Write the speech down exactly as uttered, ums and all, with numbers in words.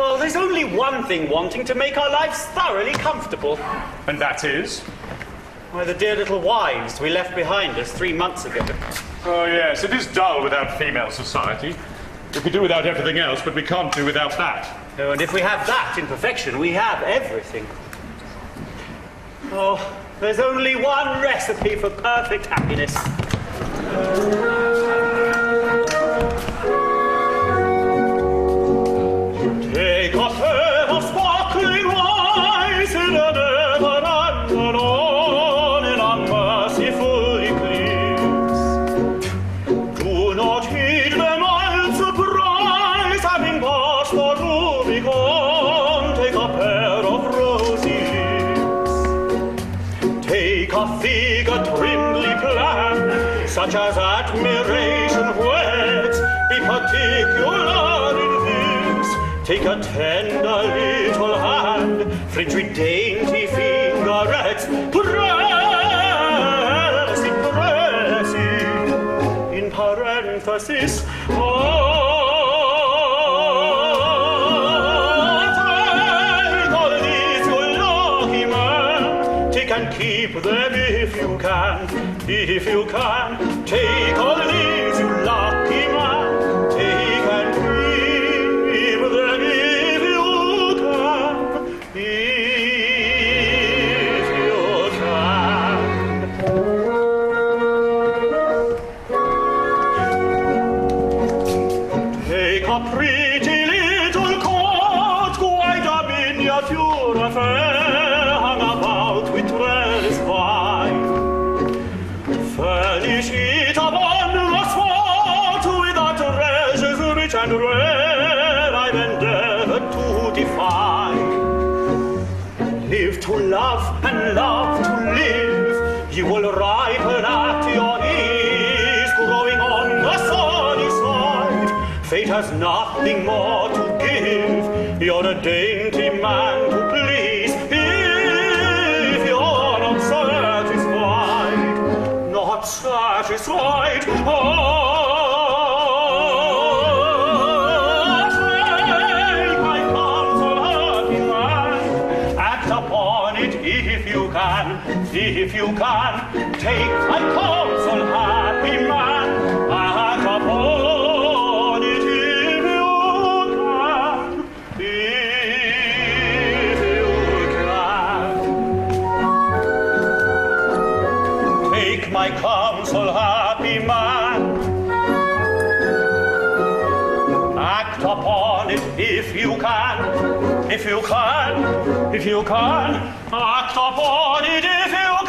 Well, there's only one thing wanting to make our lives thoroughly comfortable. And that is? Why, the dear little wives we left behind us three months ago. Oh, yes, it is dull without female society. We can do without everything else, but we can't do without that. Oh, and if we have that in perfection, we have everything. Oh, there's only one recipe for perfect happiness. Take a pair of sparkling eyes in a never and alone in unmerciful eclipse. Do not heed the mild surprise, having passed the Rubicon. Take a pair of rosy lips. Take a figure trimly planned, such as admiration weds. Be particular in take a tender little hand, fringed with dainty fingerets. Pressing, pressing, in parenthesis, oh, thank all these you lucky man. Take and keep them if you can, if you can. Take all these you lucky man, take and keep. To love and love to live, you will ripen at your ease, growing on the sunny side. Fate has nothing more to give. You're a dainty man to please. If you're not satisfied, not satisfied, oh. If you can, take my counsel, happy man, act upon it if you can, if you can. Take my counsel, happy man, act upon it if you can, if you can, if you can, act upon it if you can.